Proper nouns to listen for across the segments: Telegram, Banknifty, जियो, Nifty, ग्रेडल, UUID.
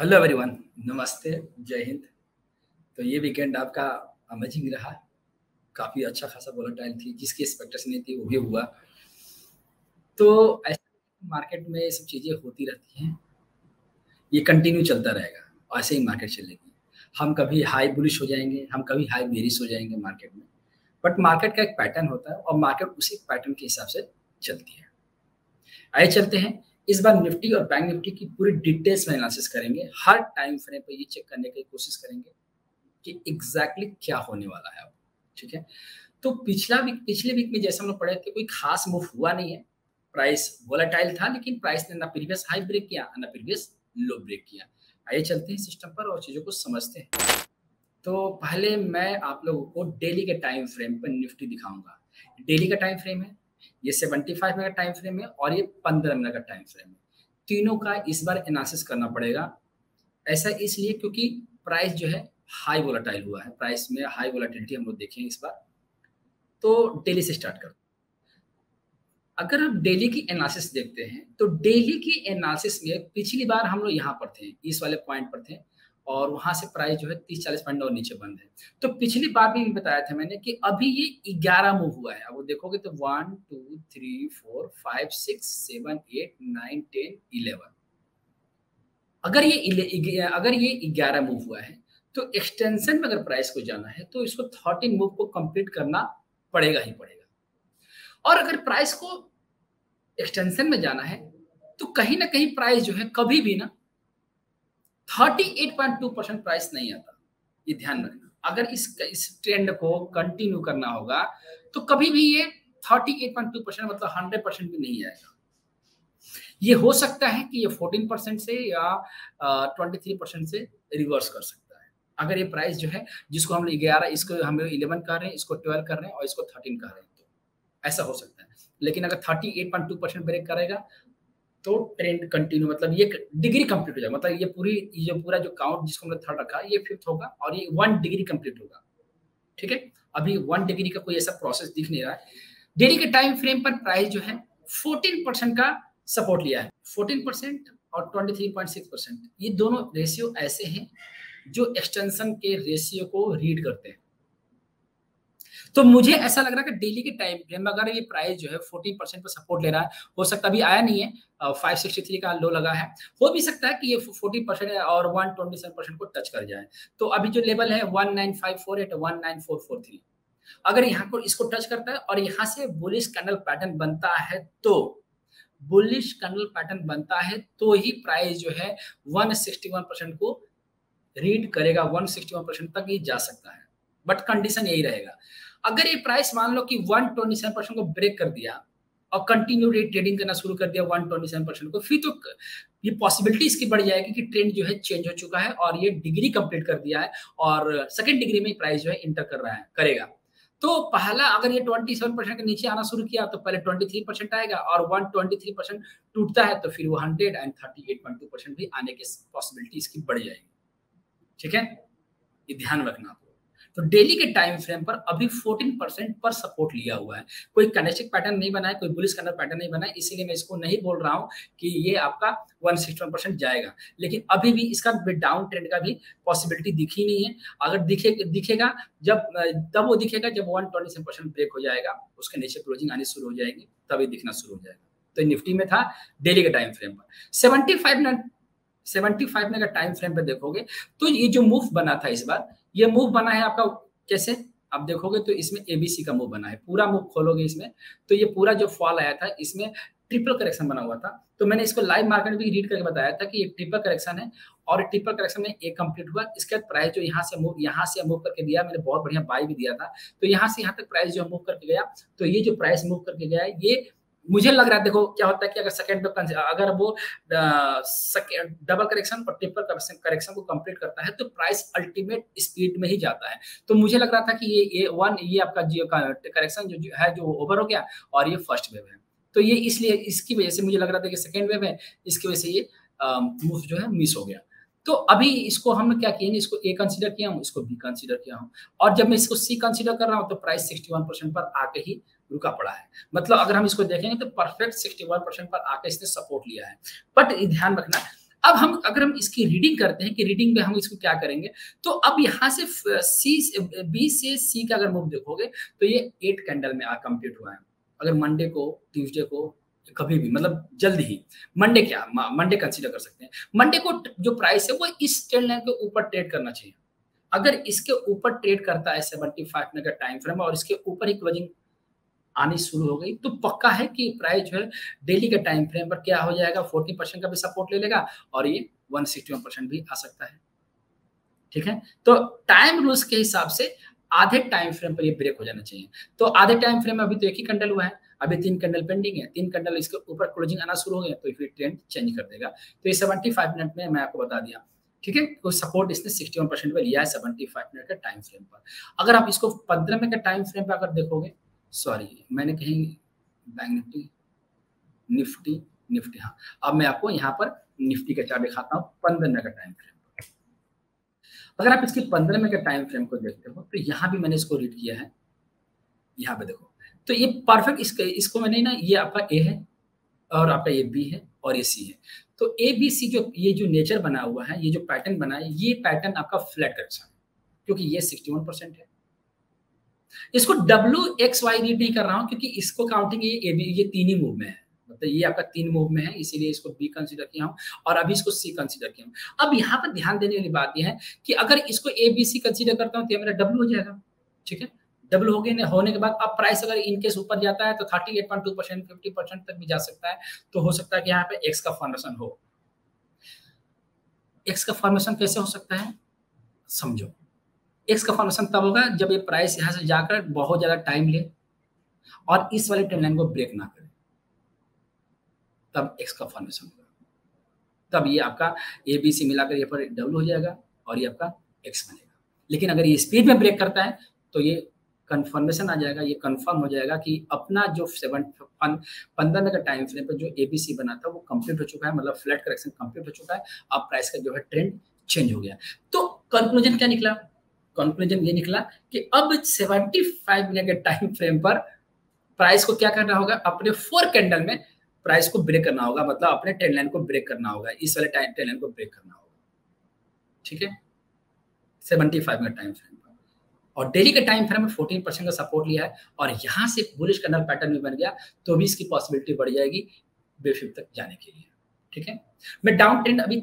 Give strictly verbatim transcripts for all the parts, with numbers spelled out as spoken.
Hello everyone, नमस्ते, जय हिंद। तो ये वीकेंड आपका अमेजिंग रहा, काफ़ी अच्छा खासा वोलेटाइल थी, जिसकी एक्सपेक्टेशन नहीं थी वो भी हुआ। तो ऐसे मार्केट में ये सब चीज़ें होती रहती हैं, ये कंटिन्यू चलता रहेगा, ऐसे ही मार्केट चलेगी। हम कभी हाई बुलिश हो जाएंगे, हम कभी हाई बेरिश हो जाएंगे मार्केट में, बट मार्केट का एक पैटर्न होता है और मार्केट उसी पैटर्न के हिसाब से चलती है। आइए चलते हैं, इस बार निफ्टी और बैंक निफ्टी की पूरी डिटेल्स में एनालिसिस करेंगे। हर टाइम फ्रेम पर ये चेक करने की कोशिश करेंगे कि एग्जैक्टली क्या होने वाला है, ठीक है। तो पिछला वीक पिछले वीक में जैसे हम लोग पढ़े थे, कोई खास मूव हुआ नहीं है, प्राइस वोलेटाइल था, लेकिन प्राइस ने ना प्रीवियस हाई ब्रेक किया ना प्रीवियस लो ब्रेक किया। आइए चलते हैं सिस्टम पर और चीज़ों को समझते हैं। तो पहले मैं आप लोगों को डेली के टाइम फ्रेम पर निफ्टी दिखाऊंगा। डेली का टाइम फ्रेम है, ये सेवेंटी फाइव मिनट का टाइम फ्रेम है और ये पंद्रह मिनट का टाइम फ्रेम है। तीनों का इस बार एनालिसिस करना पड़ेगा। ऐसा इसलिए क्योंकि प्राइस जो है हाई वोलेटाइल हुआ है, प्राइस में हाई वोलेटिलिटी हम लोग देखेंगे इस बार। तो डेली से स्टार्ट करो। अगर आप डेली की एनालिसिस देखते हैं तो डेली की एनालिसिस में पिछली बार हम लोग यहाँ पर थे, इस वाले पॉइंट पर थे, और वहाँ से प्राइस जो है तीस चालीस पॉइंट और नीचे बंद है। तो पिछली बार भी बताया था मैंने कि अभी ये ग्यारह मूव हुआ है। अब वो देखोगे तो one two three four five six seven eight nine ten eleven, अगर ये अगर ये ग्यारह मूव हुआ है तो एक्सटेंशन में अगर प्राइस को जाना है तो इसको थर्टीन मूव को कंप्लीट करना पड़ेगा ही पड़ेगा। और अगर प्राइस को एक्सटेंशन में जाना है तो कहीं ना कहीं प्राइस जो है कभी भी ना अड़तीस पॉइंट दो परसेंट प्राइस नहीं आता, ये ध्यान में रखना। अगर इस इस ट्रेंड को कंटिन्यू करना होगा तो कभी भी ये अड़तीस पॉइंट दो परसेंट मतलब सौ परसेंट भी नहीं आएगा। ये हो सकता है कि ये चौदह परसेंट से या तेईस परसेंट से रिवर्स कर सकता है। अगर ये प्राइस जो है, जिसको हम ग्यारह, इसको हम इलेवन कर रहे हैं, इसको ट्वेल्व कर रहे हैं और इसको थर्टीन कर रहे हैं, तो ऐसा हो सकता है। लेकिन अगर अड़तीस पॉइंट दो परसेंट ब्रेक करेगा तो ट्रेंड कंटिन्यू, मतलब ये डिग्री कंप्लीट हो जाएगा, मतलब ये पूरी ये पूरा जो काउंट जिसको हमने थर्ड रखा ये फिफ्थ होगा और ये वन डिग्री कंप्लीट होगा, ठीक है। अभी वन डिग्री का कोई ऐसा प्रोसेस दिख नहीं रहा है। डेली के टाइम फ्रेम पर प्राइस जो है चौदह परसेंट का सपोर्ट लिया है, चौदह परसेंट और तेईस पॉइंट छह परसेंट, ये दोनों रेशियो ऐसे हैं जो एक्सटेंशन के रेशियो को रीड करते हैं। तो मुझे ऐसा लग रहा है कि डेली के टाइम फ्रेम अगर ये प्राइस जो है चौदह परसेंट पर सपोर्ट ले रहा है, हो सकता अभी आया नहीं है, पाँच सौ तिरसठ का लो लगा है, हो भी सकता है कि ये चालीस परसेंट और एक सौ सत्ताईस परसेंट को टच कर जाए। तो अभी जो लेवल है एक नौ पाँच चार आठ, एक नौ चार चार तीन, अगर यहाँ को इसको टच करता है और यहाँ से बुलिश कैंडल पैटर्न बनता है तो बुलिश कैंडल पैटर्न बनता है तो ही प्राइस जो है एक सौ इकसठ परसेंट को रीड करेगा, एक सौ इकसठ परसेंट तक ही जा सकता है, बट कंडीशन यही रहेगा। अगर ये प्राइस मान लो कि एक सौ सत्ताईस परसेंट को ब्रेक कर दिया और कंटिन्यू रेट ट्रेडिंग करना शुरू कर दिया एक सौ सत्ताईस परसेंट को, फिर तो ये पॉसिबिलिटी इसकी बढ़ जाएगी कि ट्रेंड जो है चेंज हो चुका है और ये डिग्री कंप्लीट कर दिया है और सेकंड डिग्री में प्राइस जो है इंटर कर रहा है करेगा। तो पहला अगर ये सत्ताईस परसेंट के नीचे आना शुरू किया तो पहले तेईस परसेंट आएगा और एक सौ तेईस परसेंट टूटता है तो फिर वो हंड्रेड एंड अड़तीस पॉइंट दो परसेंट भी आने की पॉसिबिलिटी इसकी बढ़ जाएगी, ठीक है, ये ध्यान रखना। तो डेली के टाइम फ्रेम पर अभी चौदह परसेंट पर सपोर्ट लिया हुआ है, कोई कैंडलस्टिक पैटर्न नहीं बना है, कोई बुलिश कैंडल पैटर्न नहीं बना है, इसीलिए मैं इसको नहीं बोल रहा हूं कि ये आपका एक सौ इकसठ परसेंट जाएगा। लेकिन अभी भी इसका डाउन ट्रेंड का भी पॉसिबिलिटी दिखी नहीं है। अगर दिखे दिखेगा जब तब वो दिखेगा जब एक सौ सत्ताईस परसेंट ब्रेक हो जाएगा, उसके नीचे क्लोजिंग आनी शुरू हो जाएगी, तभी दिखना शुरू हो जाएगा। तो निफ्टी में था डेली के टाइम फ्रेम पर। Seventy five minute seventy five minute का टाइम फ्रेम पर देखोगे तो ये जो मूव बना था इस बार, ये मूव बना है आपका कैसे आप देखोगे तो इसमें एबीसी का मूव बना है। पूरा मूव खोलोगे इसमें तो ये पूरा जो फॉल आया था इसमें ट्रिपल करेक्शन बना हुआ था। तो मैंने इसको लाइव मार्केट में भी रीड करके बताया था कि ये ट्रिपल करेक्शन है और ट्रिपल करेक्शन में एक कंप्लीट हुआ। इसके बाद प्राइस जो यहाँ से मूव यहाँ से मूव करके दिया, मैंने बहुत बढ़िया बाई भी दिया था, तो यहाँ से यहाँ तक प्राइस जो मूव करके गया। तो ये जो प्राइस मूव करके गया ये मुझे लग रहा है, देखो क्या होता है कि अगर सेकेंड अगर वो डबल करेक्शन और ट्रिपल करेक्शन को कंप्लीट करता है तो प्राइस अल्टीमेट स्पीड में ही जाता है। तो मुझे लग रहा था कि ये ये वन ये आपका जियो का करेक्शन जो है जो ओवर हो गया और ये फर्स्ट वेव है, तो ये इसलिए इसकी वजह से मुझे लग रहा था कि सेकेंड वेव है, इसकी वजह से ये मूव जो है मिस हो गया। तो अभी इसको हम क्या किएंगे, इसको ए कंसीडर किया हूँ, इसको बी कंसीडर किया हूँ, और जब मैं इसको सी कंसीडर कर रहा हूँ तो प्राइस सिक्सटी वन परसेंट पर आके ही रुका पड़ा है। मतलब अगर हम इसको देखेंगे तो परफेक्ट सिक्सटी वन परसेंट पर आके इसने सपोर्ट लिया है। बट ध्यान रखना अब हम अगर हम इसकी रीडिंग करते हैं कि रीडिंग में हम इसको क्या करेंगे, तो अब यहाँ से सी बी से सी का अगर मूव देखोगे तो ये एट कैंडल में आ कंप्लीट हुआ है। अगर मंडे को, ट्यूसडे को, कभी भी, मतलब जल्द ही, मंडे क्या मंडे कंसीडर कर सकते हैं, मंडे को जो प्राइस है वो इस ट्रेड लाइन के ऊपर ट्रेड करना चाहिए। अगर इसके ऊपर ट्रेड करता है सेवेंटी फाइव मिनट का टाइम फ्रेम और इसके ऊपर ही क्लोजिंग आनी शुरू हो गई तो पक्का है कि प्राइस जो है डेली के टाइम फ्रेम पर क्या हो जाएगा, फोर्टी परसेंट का भी सपोर्ट ले लेगा और ये वन सिक्सटी वन परसेंट भी आ सकता है। ठीक है, तो टाइम रूल्स के हिसाब से आधे टाइम फ्रेम पर ये ब्रेक हो जाना चाहिए। तो आधे टाइम फ्रेम में अभी तो एक ही कैंडल हुआ है, अभी तीन कैंडल पेंडिंग है, तीन कैंडल इसके ऊपर क्लोजिंग आना शुरू हो गया तो फिर ट्रेंड चेंज कर देगा। तो ये सेवेंटी फाइव मिनट में मैं आपको बता दिया। ठीक है, तो सपोर्ट इसने सिक्सटी वन परसेंट पर लिया है सेवेंटी फाइव मिनट के टाइम फ्रेम पर। अगर आप इसको पंद्रह मिनट के टाइम फ्रेम पर अगर देखोगे, सॉरी मैंने कहीं बैंक निफ्टी निफ्टी निफ्टी हाँ, अब मैं आपको यहाँ पर निफ्टी का चार्ट दिखाता हूँ पंद्रह मिनट का टाइम फ्रेम पर। अगर आप इसके पंद्रह मिनट के टाइम फ्रेम को देखते हो तो यहाँ भी मैंने इसको रीड किया है, यहाँ पे देखो तो ये परफेक्ट इसके इसको मैंने ना, ये आपका ए है और आपका ये बी है और ये सी है। तो ए बी सी जो ये जो नेचर बना हुआ है, ये जो पैटर्न बना है, ये पैटर्न आपका फ्लैट करेक्शन है क्योंकि ये सिक्सटी वन परसेंट है। इसको डब्ल्यू एक्स वाई रीड नहीं कर रहा हूं क्योंकि इसको काउंटिंग ये ए बी ये तीन ही मूव में है, मतलब ये आपका तीन मूव में है, इसीलिए इसको बी कंसीडर किया हूँ और अभी इसको सी कंसीडर किया हूं। अब यहाँ पर ध्यान देने वाली बात यह है कि अगर इसको ए बी सी कंसीडर करता हूँ तो मेरा डब्ल्यू हो जाएगा। ठीक है, डबल हो गए होने के बाद अब प्राइस अगर इनकेस ऊपर जाता है तो thirty eight point two percent fifty percent तक भी जा सकता है। तो हो सकता है कि यहाँ पे एक्स का फॉर्मेशन हो। एक्स का फॉर्मेशन कैसे हो सकता है समझो, एक्स का फॉर्मेशन तब होगा जब ये प्राइस यहाँ से जाकर बहुत ज्यादा टाइम ले और इस वाले ट्रेंड लाइन को ब्रेक ना करे, तब एक्स का फॉर्मेशन होगा। तब ये आपका ए बी सी मिलाकर ये पर डबल हो जाएगा और ये आपका एक्स बनेगा। लेकिन अगर ये स्पीड में ब्रेक करता है तो ये कन्फर्मेशन आ जाएगा, ये कंफर्म हो जाएगा कि अपना जो सेवन पंद्रह मिनट का टाइम फ्रेम पर जो एबीसी बना था वो कंप्लीट हो चुका है, मतलब फ्लैट करेक्शन कंप्लीट हो चुका है। अब प्राइस का जो है ट्रेंड चेंज हो गया। तो कंक्लूजन क्या निकला? कंक्लूजन ये निकला कि अब पचहत्तर मिनट के टाइम फ्रेम पर प्राइस को क्या करना होगा, अपने फोर कैंडल में प्राइस को ब्रेक करना होगा, मतलब अपने ट्रेंड लाइन को ब्रेक करना होगा, इस वाले टाइम ट्रेंड लाइन को ब्रेक करना होगा। ठीक है, seventy five minute time frame और डेली के टाइम फ्रेम में फोर्टीन परसेंट का सपोर्ट लिया है और यहाँ से बुलिश कैंडल पैटर्न भी बन गया तो भी इसकी पॉसिबिलिटी बढ़ जाएगी बेफिफ्ट तक जाने के लिए। ठीक है, मैं डाउन ट्रेंड अभी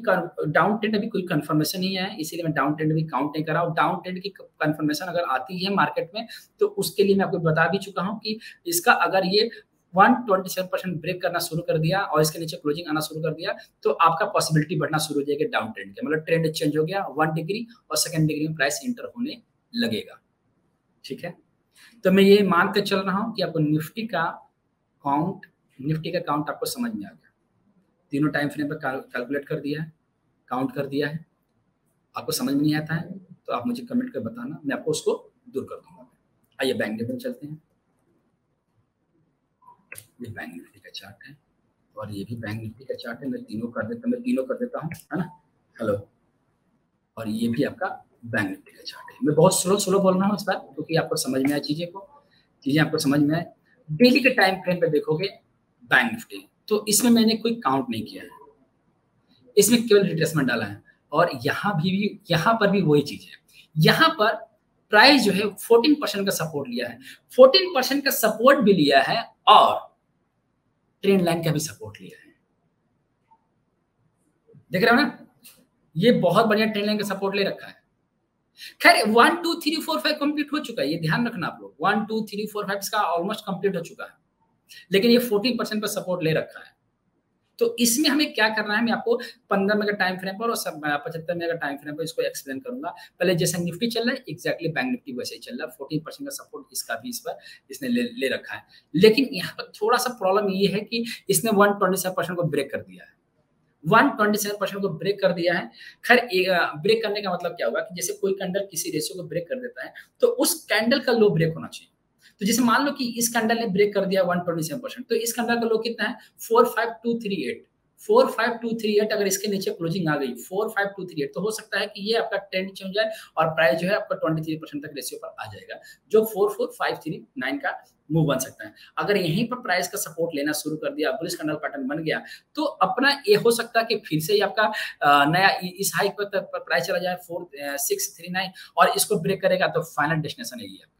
डाउन ट्रेंड अभी कोई कंफर्मेशन नहीं है, इसीलिए मैं डाउन ट्रेंड भी काउंट नहीं कर रहा हूँ। डाउन ट्रेंड की कंफर्मेशन अगर आती है मार्केट में तो उसके लिए मैं आपको बता भी चुका हूँ कि इसका अगर ये one twenty seven percent break करना शुरू कर दिया और इसके नीचे क्लोजिंग आना शुरू कर दिया तो आपका पॉसिबिलिटी बढ़ना शुरू हो जाएगा डाउन ट्रेंड के, मतलब ट्रेंड चेंज हो गया वन डिग्री और सेकेंड डिग्री में प्राइस इंटर होने लगेगा। ठीक है, तो मैं ये मान के चल रहा हूं कि आपको निफ्टी का काउंट निफ्टी का काउंट आपको समझ में आ गया, तीनों टाइम फ्रेम पर कैलकुलेट कर दिया है, काउंट कर दिया है। आपको समझ में नहीं आता है तो आप मुझे कमेंट कर बताना, मैं आपको उसको दूर कर दूंगा। आइए बैंक निफ्टी चलते हैं। ये बैंक निफ्टी का चार्ट है और ये भी बैंक निफ्टी का चार्ट है, मैं तीनों कर देता मैं तीनों कर देता हूँ, है ना। हेलो, और ये भी आपका बैंक निफ्टी का चार्ट है। मैं बहुत स्लो स्लो बोल रहा हूँ इस बार क्योंकि आपको समझ में आए चीजें को चीजें आपको समझ में आए। डेली के टाइम फ्रेम पे देखोगे बैंक निफ्टी, तो इसमें मैंने कोई काउंट नहीं किया है, इसमें केवल रिट्रेसमेंट डाला है। और यहाँ भी, भी यहाँ पर भी वही चीज है, यहाँ पर प्राइस जो है फोर्टीन परसेंट का सपोर्ट लिया है, फोर्टीन परसेंट का सपोर्ट भी लिया है और ट्रेंड लाइन का भी सपोर्ट लिया है। देख रहे हो ना, ये बहुत बढ़िया ट्रेंड लाइन का सपोर्ट ले रखा है। खैर one two three four five complete हो चुका है, ये ध्यान रखना आप लोग, one two three four five इसका ऑलमोस्ट कंप्लीट हो चुका है, लेकिन ये फोर्टीन परसेंट पर सपोर्ट ले रखा है। तो इसमें हमें क्या करना है, मैं आपको पंद्रह मिनट का टाइम फ्रेम पर और पचहत्तर मिनट का टाइम फ्रेम पर इसको एक्सप्लेन करूंगा। पहले जैसे निफ्टी चल रहा है एक्जैक्टली बैंक निफ्टी वैसे ही चल रहा है, फोर्टीन परसेंट का सपोर्ट इसका भी इस पर इसने ले, ले रखा है। लेकिन यहाँ पर थोड़ा सा प्रॉब्लम ये है कि इसने वन ट्वेंटी सेवन परसेंट को ब्रेक कर दिया है, वन ट्वेंटी सेवन परसेंट को ब्रेक कर दिया है। खैर ब्रेक करने का मतलब क्या होगा कि जैसे कोई कैंडल किसी रेशियो को ब्रेक कर देता है तो उस कैंडल का लो ब्रेक होना चाहिए। तो जैसे मान लो कि इस कैंडल ने ब्रेक कर दिया वन ट्वेंटी सेवन परसेंट, तो इस कैंडल का लो कितना है, four five two three eight, four five two three eight अगर इसके नीचे क्लोजिंग आ गई four five two three eight तो हो सकता है कि ये आपका ट्रेंड चेंज जाए और प्राइस जो है आपका ट्वेंटी थ्री परसेंट तक रेशियो पर आ जाएगा, जो four four five three nine का मूव बन सकता है। अगर यहीं पर प्राइस का सपोर्ट लेना शुरू कर दिया, बुलिश कैंडल पैटर्न बन गया, तो अपना ये हो सकता है कि फिर से ही आपका नया इस हाई पर प्राइस चला जाए फोर सिक्स थ्री नाइन और इसको ब्रेक करेगा तो फाइनल डेस्टिनेशन यही है।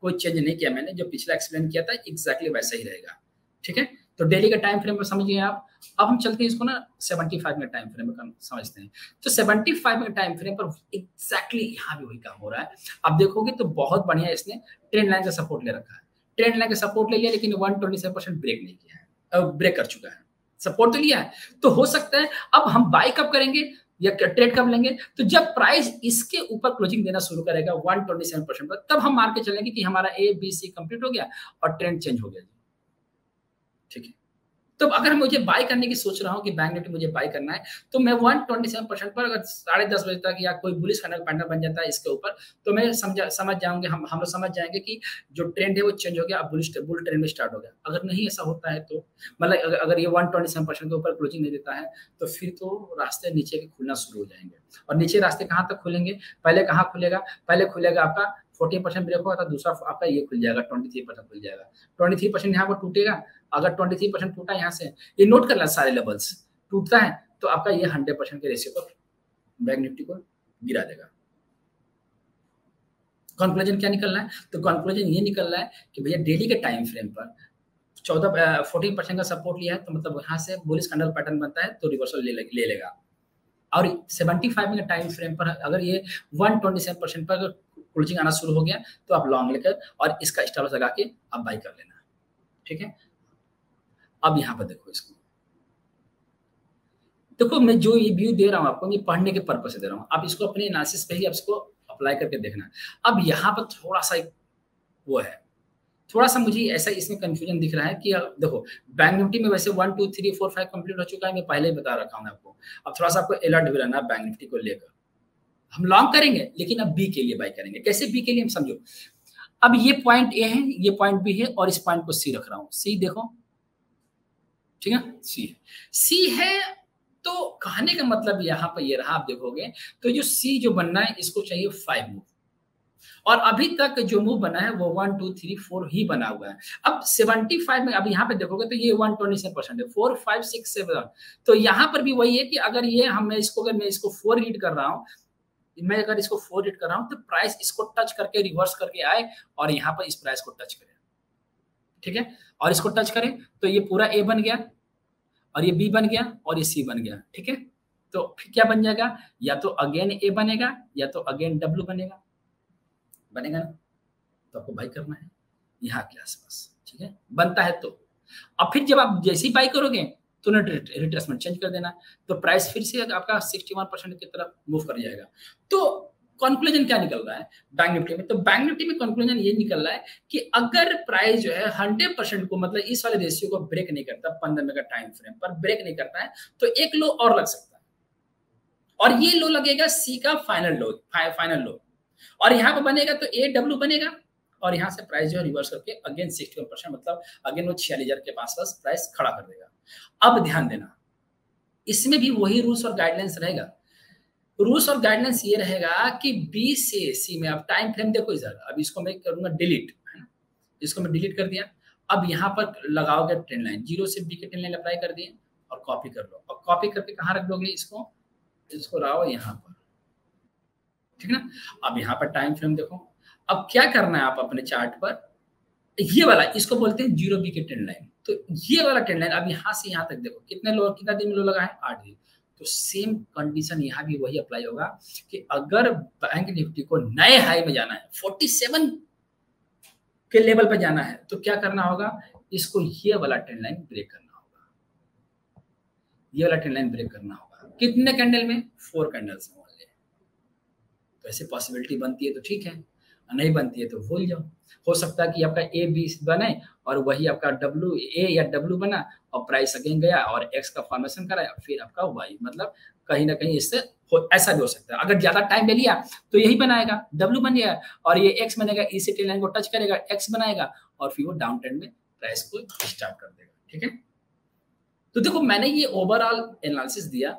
कोई चेंज नहीं किया मैंने, जो पिछला एक्सप्लेन किया था एग्जैक्टली वैसा ही रहेगा। ठीक है, तो डेली का टाइम फ्रेम पर समझिए आप। अब हम चलते हैं इसको ना पचहत्तर के टाइम फ्रेम पर समझते हैं। तो पचहत्तर के टाइम फ्रेम पर एग्जैक्टली यहाँ भी वही काम हो रहा है। आप देखोगे तो बहुत बढ़िया इसने ट्रेंड लाइन का सपोर्ट ले रखा है, ट्रेंड लाइन का सपोर्ट ले लिया लेकिन one twenty seven percent break नहीं किया है, अब ब्रेक कर चुका है, सपोर्ट तो लिया है। तो हो सकता है अब हम बाय कब करेंगे या ट्रेड कब लेंगे, तो जब प्राइस इसके ऊपर क्लोजिंग देना शुरू करेगा एक सौ सत्ताईस परसेंट पर, तब हम मार के चलेंगे कि हमारा ए बी सी कंप्लीट हो गया और ट्रेंड चेंज हो गया। ठीक है, तो अगर मुझे बाय करने की सोच रहा हूं कि बैंक निफ्टी मुझे बाय करना है, तो मैं एक सौ सत्ताईस परसेंट पर अगर साढ़े दस बजे तक या कोई बुलिश कैंडल पैटर्न बन जाता है इसके ऊपर, तो मैं समझ समझ जाऊंगे हम हम लोग समझ जाएंगे कि जो ट्रेंड है वो चेंज हो गया, अब बुलिश बुल ट्रेंड में स्टार्ट हो गया। अगर नहीं ऐसा होता है तो मतलब अगर, अगर ये एक सौ सत्ताईस परसेंट के ऊपर क्लोजिंग नहीं देता है तो फिर तो रास्ते नीचे के खुलना शुरू हो जाएंगे। और नीचे रास्ते कहाँ तक खुलेंगे, पहले कहाँ खुलेगा, पहले खुलेगा आपका चालीस परसेंट ब्रेक होगा तो दूसरा आपका ये खुल जाएगा तेईस परसेंट खुल जाएगा, तेईस परसेंट यहाँ पर टूटेगा। अगर तेईस परसेंट टूटा यहाँ से, ये नोट कर लेना सारे लेवल्स, टूटता है तो आपका ये सौ परसेंट के रेशियो पर बैंक निफ्टी को गिरा देगा। कंक्लूजन क्या निकल रहा है, तो कंक्लूजन ये निकल रहा है कि भैया डेली के टाइम फ्रेम पर चौदह फोर्टीन परसेंट का सपोर्ट लिया है, तो मतलब यहाँ से बुलिश कैंडल पैटर्न बनता है तो रिवर्सल ले, ले, ले लेगा। और पचहत्तर के टाइम फ्रेम पर अगर ये वन ट्वेंटी सेवन परसेंट पर क्लोजिंग आना शुरू हो गया तो आप लॉन्ग लेकर और इसका स्टॉप लगा के आप बाय कर लेना। ठीक है, अब यहाँ पर देखो इसको, देखो मैं जो ये व्यू दे रहा हूँ आपको मैं पढ़ने के पर्पज से दे रहा हूँ, आप इसको अपने एनालिसिस पे ही आप इसको अप्लाई करके देखना। अब यहाँ पर थोड़ा सा वो है, थोड़ा सा मुझे ऐसा इसमें कंफ्यूजन दिख रहा है कि देखो बैंक निफ्टी में वैसे one two three four five complete हो चुका है, मैं पहले ही बता रखा हूँ आपको। अब थोड़ा सा आपको अलर्ट भी रहना है, बैंक निफ्टी को लेकर हम लॉन्ग करेंगे लेकिन अब बी के लिए बाय करेंगे। कैसे बी के लिए हम समझो, अब ये पॉइंट ए है, ये पॉइंट बी है और इस पॉइंट को सी रख रहा हूँ। सी देखो, ठीक है, सी है, सी है तो कहने का मतलब यहाँ पर ये रहा, आप देखोगे तो जो सी जो बनना है इसको चाहिए फाइव मूव, और अभी तक जो मूव बना है वो वन टू थ्री फोर ही बना हुआ है। अब पचहत्तर में अब यहाँ पे देखोगे तो ये एक सौ सत्ताईस परसेंट है, फोर फाइव सिक्स सेवन, तो यहाँ पर भी वही है कि अगर ये हम इसको अगर मैं इसको फोर रीड कर रहा हूँ, मैं अगर इसको फोर रीड कर रहा हूँ तो प्राइस इसको टच करके रिवर्स करके आए और यहाँ पर इस प्राइस को टच करे। ठीक है, और इसको टच करें तो ये पूरा ए बन गया और ये बी बन गया और ये सी बन गया। ठीक है, तो फिर क्या बन जाएगा, या तो अगेन ए बनेगा या तो अगेन डब्ल्यू बनेगा बनेगा ना, तो आपको बाई करना है यहाँ के आसपास। ठीक है, बनता है तो अब फिर जब आप जैसे ही बाई करोगे तो ना रिट्रेसमेंट चेंज कर देना, तो प्राइस फिर से आपका इकसठ परसेंट की तरफ मूव कर जाएगा। तो कंक्लूजन क्या निकल रहा है बैंक निफ्टी में, तो बैंक निफ्टी में कंक्लूजन ये निकल रहा है कि अगर प्राइस जो है सौ परसेंट को मतलब इस वाले रेशियो को ब्रेक नहीं करता, पंद्रह मिनट का टाइम फ्रेम पर ब्रेक नहीं करता है तो एक लो और लग सकता है, और ये लो लगेगा सी का फाइनल लो, फाइनल लो, और यहाँ पर बनेगा तो ए डब्ल्यू बनेगा और यहाँ से प्राइस जो है रिवर्स करके अगेन सिक्सटी परसेंट मतलब अगेन वो छियालीस हजार के पास प्राइस खड़ा कर देगा। अब ध्यान देना, इसमें भी वही रूल्स और गाइडलाइंस रहेगा। रूल्स और गाइडलाइंस ये रहेगा कि बी से सी में आप टाइम फ्रेम देखो इधर, अब इसको मैं करूंगा डिलीट, है ना, इसको मैं डिलीट कर दिया। अब यहाँ पर लगाओगे ट्रेंड लाइन, जीरो से बी के ट्रेंड लाइन अप्लाई कर दिए और कॉपी कर लो, और कॉपी करके कहाँ रख दोगे इसको, इसको लाओ यहाँ पर। ठीक ना, अब यहाँ पर टाइम फ्रेम देखो, अब क्या करना है आप अपने चार्ट पर, ये वाला इसको बोलते हैं जीरो बी के ट्रेंड लाइन, तो ये वाला ट्रेंड लाइन अब यहाँ से यहाँ तक देखो कितने लो, कितना दिन में लो लगा है, आठ दिन। तो सेम कंडीशन यहाँ भी वही अप्लाई होगा कि अगर बैंक निफ्टी को नए हाई में जाना है, सैंतालीस के लेवल पर जाना है, तो क्या करना होगा, इसको ये वाला ट्रेंड लाइन ब्रेक करना होगा, ये वाला ट्रेंड लाइन ब्रेक करना होगा। कितने कैंडल में, फोर कैंडल्स में, तो ऐसे पॉसिबिलिटी बनती है तो ठीक है, नहीं बनती है तो भूल जाओ। हो सकता है कि आपका ए बी बने और वही आपका डब्ल्यू ए या डब्ल्यू बना और प्राइस अगेन गया और एक्स का फॉर्मेशन कराया फिर आपका वाई, मतलब कहीं ना कहीं इससे ऐसा भी हो सकता है। अगर ज्यादा टाइम ले लिया तो यही बनाएगा, डब्ल्यू बन गया और ये एक्स बनेगा, इसी ट्रेंड लाइन को टच करेगा, एक्स बनाएगा और फिर वो डाउन ट्रेंड में प्राइस को स्टार्ट कर देगा। ठीक है, तो देखो मैंने ये ओवरऑल एनालिसिस दिया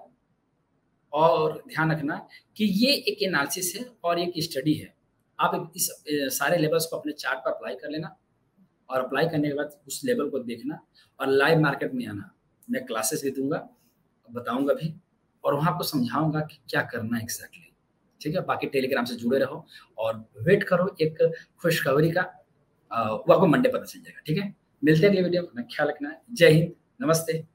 और ध्यान रखना कि ये एक एनालिसिस है और एक स्टडी है। आप इस सारे लेवल्स को अपने चार्ट पर अप्लाई कर लेना और अप्लाई करने के बाद उस लेवल को देखना और लाइव मार्केट में आना। मैं क्लासेस भी दूंगा, बताऊंगा भी और वहाँ आपको समझाऊंगा कि क्या करना है एक्जैक्टली, ठीक है। बाकी टेलीग्राम से जुड़े रहो और वेट करो एक खुशखबरी का, वो आपको मंडे पता चल जाएगा, ठीक है। मिलते हैं अगले वीडियो में, ख्याल रखना। जय हिंद, नमस्ते।